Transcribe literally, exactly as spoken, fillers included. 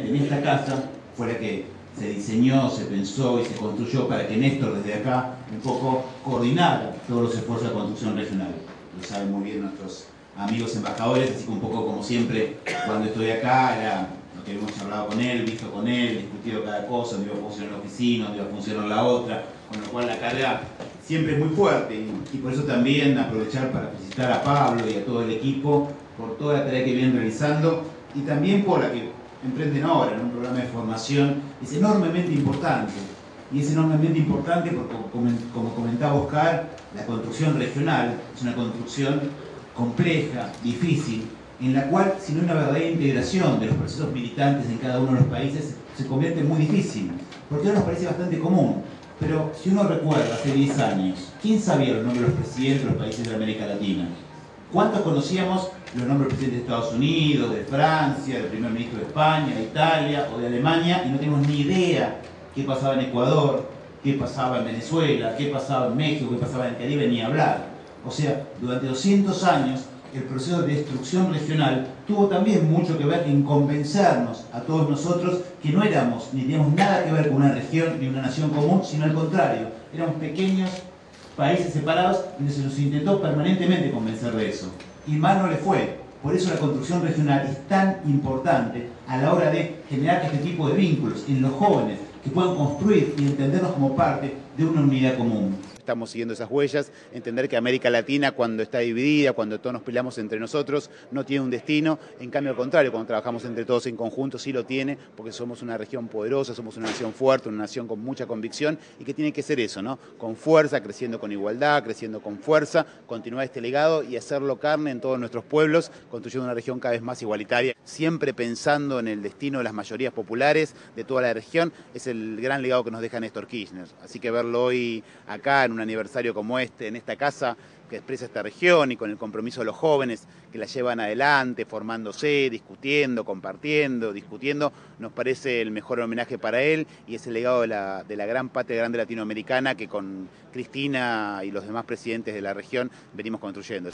En esta casa fue la que se diseñó, se pensó y se construyó para que Néstor desde acá un poco coordinara todos los esfuerzos de construcción regional. Lo saben muy bien nuestros amigos embajadores, así que un poco como siempre cuando estoy acá era lo que hemos hablado con él, visto con él, discutido cada cosa, dónde iba a funcionar la oficina, dónde iba a funcionar la otra, con lo cual la carga siempre es muy fuerte y, y por eso también aprovechar para felicitar a Pablo y a todo el equipo por toda la tarea que vienen realizando y también por la que emprenden ahora en un programa de formación. Es enormemente importante y es enormemente importante porque, como comentaba Oscar, la construcción regional es una construcción compleja, difícil, en la cual si no hay una verdadera integración de los procesos militantes en cada uno de los países se convierte en muy difícil, porque ahora nos parece bastante común, pero si uno recuerda hace diez años, ¿quién sabía los nombres de los presidentes de los países de América Latina? ¿Cuántos conocíamos los nombres del presidente de Estados Unidos, de Francia, del primer ministro de España, de Italia o de Alemania? Y no tenemos ni idea qué pasaba en Ecuador, qué pasaba en Venezuela, qué pasaba en México, qué pasaba en el Caribe, ni hablar. O sea, durante doscientos años el proceso de destrucción regional tuvo también mucho que ver en convencernos a todos nosotros que no éramos ni teníamos nada que ver con una región ni una nación común, sino al contrario, éramos pequeños países separados, donde se nos intentó permanentemente convencer de eso. Y mal no le fue. Por eso la construcción regional es tan importante a la hora de generar este tipo de vínculos en los jóvenes que puedan construir y entendernos como parte de una unidad común. Estamos siguiendo esas huellas, entender que América Latina cuando está dividida, cuando todos nos peleamos entre nosotros, no tiene un destino, en cambio al contrario, cuando trabajamos entre todos en conjunto sí lo tiene, porque somos una región poderosa, somos una nación fuerte, una nación con mucha convicción y que tiene que ser eso, ¿no? Con fuerza, creciendo con igualdad, creciendo con fuerza, continuar este legado y hacerlo carne en todos nuestros pueblos, construyendo una región cada vez más igualitaria, siempre pensando en el destino de las mayorías populares de toda la región, es el gran legado que nos deja Néstor Kirchner, así que verlo hoy acá en un aniversario como este, en esta casa que expresa esta región y con el compromiso de los jóvenes que la llevan adelante, formándose, discutiendo, compartiendo, discutiendo, nos parece el mejor homenaje para él y es el legado de la, de la gran patria grande latinoamericana que con Cristina y los demás presidentes de la región venimos construyendo.